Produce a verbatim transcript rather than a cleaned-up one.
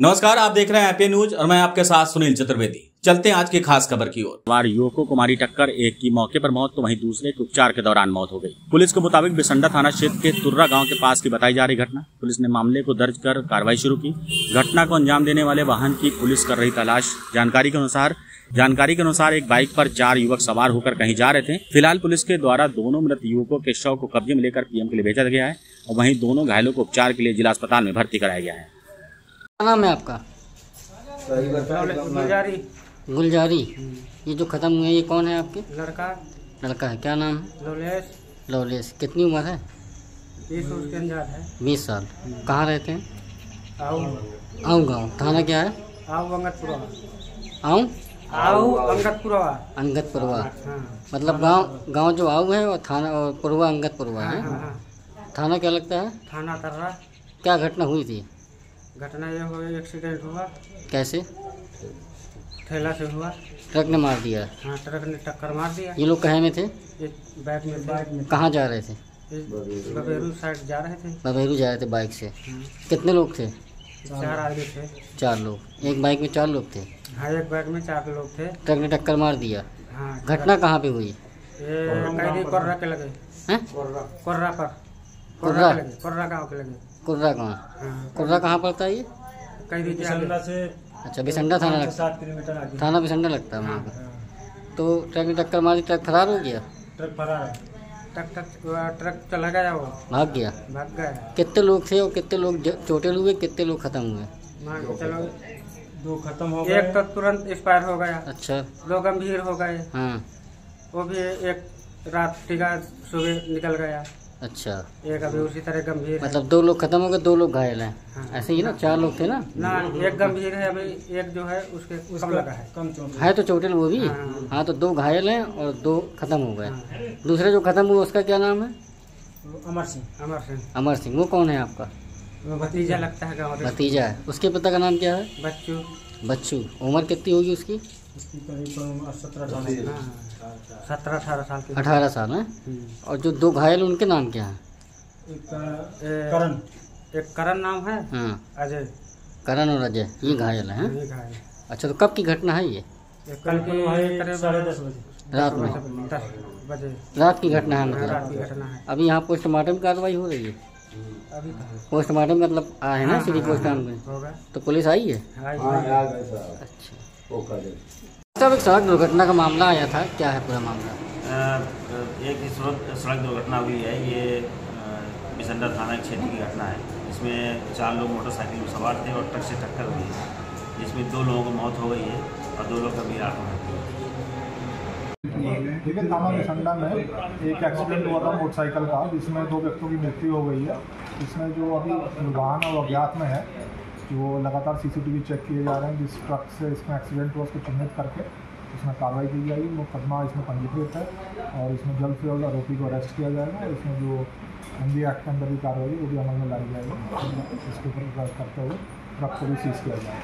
नमस्कार, आप देख रहे हैं ए पी एन न्यूज और मैं आपके साथ सुनील चतुर्वेदी। चलते हैं आज की खास खबर की ओर। वार युवकों को मारी टक्कर, एक की मौके पर मौत तो वहीं दूसरे की उपचार के दौरान मौत हो गई। पुलिस के मुताबिक बिसंडा थाना क्षेत्र के तुर्रा गांव के पास की बताई जा रही घटना। पुलिस ने मामले को दर्ज कर कार्रवाई शुरू की। घटना को अंजाम देने वाले वाहन की पुलिस कर रही तलाश। जानकारी के अनुसार जानकारी के अनुसार एक बाइक पर चार युवक सवार होकर कहीं जा रहे थे। फिलहाल पुलिस के द्वारा दोनों मृत युवकों के शव को कब्जे में लेकर पी एम के लिए भेजा गया है और वहीं दोनों घायलों को उपचार के लिए जिला अस्पताल में भर्ती कराया गया है। क्या नाम है आपका? गुलजारी। ये जो खत्म हुए ये कौन है आपके? लड़का। लड़का है, क्या नाम है? लोलेश। लोलेश। कितनी उम्र है? बीस साल। कहाँ रहते हैं? आऊं गाँव। थाना क्या है? आऊं आऊं अंगतपुरवा। अंगतपुरवा मतलब गांव गांव जो आऊं है और थाना और पुरवा अंगतपुरवा है। थाना क्या लगता है? थाना टर्रा। क्या घटना हुई थी? घटना ये हुई, एक्सीडेंट हुआ। कैसे? ठेला से हुआ, ट्रक ने मार दिया। हाँ, ट्रक ने टक्कर मार दिया। ये लोग कहे में थे? बाइक में थे। कहाँ जा रहे थे? बबेरू साइड जा रहे थे। बबेरू जा रहे थे बाइक से। कितने लोग थे? चार आदमी थे। चार लोग एक बाइक में? चार लोग थे। हाँ, एक बाइक में चार लोग थे। ट्रक ने टक्कर मार दिया। हाँ। घटना कहाँ पे हुई? कोर्रा के लगे। कोर्रा पर। कोर्रा कोर्रा गाँव के लगे। कोर्रा गाँव। कोर्रा कहाँ पड़ता है ये? अच्छा, बिसंडा थाना लगता है। थाना बिसंडा लगता है वहाँ पर। तो ट्रक ने टक्कर मारी, ट्रक फरार हो गया। ट्रक फरार है। ट्रक ट्रक ट्रक चला गया, वो भाग गया। भाग गया। कितने लोग थे और कितने लोग चोटिल हुए, कितने लोग खत्म हुए? चलो दो खत्म हो गए। एक तो तुरंत एक्सपायर हो गया। अच्छा। दो गंभीर हो गए। हाँ। वो भी एक रात टिका, सुबह निकल गया। अच्छा। एक अभी उसी तरह गंभीर। मतलब दो लोग खत्म हो गए, दो लोग घायल हैं। हाँ। ऐसे ही ना, चार लोग थे ना? ना, एक गंभीर है अभी, एक जो है उसके कम लगा है, कम चोटिल है। तो चोटिल वो भी। हाँ, हाँ। तो दो घायल हैं और दो खत्म हो गए। हाँ। दूसरे जो खत्म हुआ उसका क्या नाम है? अमर सिंह। अमर सिंह। अमर सिंह। वो कौन है आपका? भतीजा लगता है। गाँव में भतीजा है। उसके पिता का नाम क्या है? बच्चू। बच्चू। उम्र कितनी होगी उसकी? सत्रह अठारह साल। अठारह साल है। और जो दो घायल उनके नाम क्या है? करण। एक करण नाम है। हाँ। अजय। करण और अजय, ये घायल है। अच्छा, तो कब की घटना है ये? कल की रात में। रात की घटना है। अभी यहाँ पोस्टमार्टम कार्रवाई हो रही है। पोस्टमार्टम मतलब आए ना सिटी पोस्टमार्टम में, तो पुलिस आई है। अच्छा। तब एक सड़क दुर्घटना का मामला आया था, क्या है पूरा मामला? एक सड़क दुर्घटना हुई है, ये बिसंडा थाना क्षेत्र की घटना है। इसमें चार लोग मोटरसाइकिल में सवार थे और ट्रक से टक्कर हुई है, जिसमें दो लोगों को मौत हो गई है और दो लोग गंभीर आघात में हैं। ठीक है। थाना बिसंडा में एक एक्सीडेंट हुआ था मोटरसाइकिल का, जिसमें दो व्यक्तियों की मृत्यु हो गई है। इसमें जो अभी वाहन और अज्ञात में है, जो लगातार C C T V check किए जा रहे हैं। जिस ट्रक से इसमें एक्सीडेंट हुआ उसको चिन्हित करके इसमें कार्रवाई की जाएगी। मुकदमा इसमें पंजीकृत है और इसमें जल्द से जल्द आरोपी को अरेस्ट किया जाएगा। और इसमें जो एन डी एक्ट के अंदर भी कार्रवाई वो भी अमल में लाई जाएगी। इसके ऊपर करते हुए ट्रक को भी सीज किया जाएगा।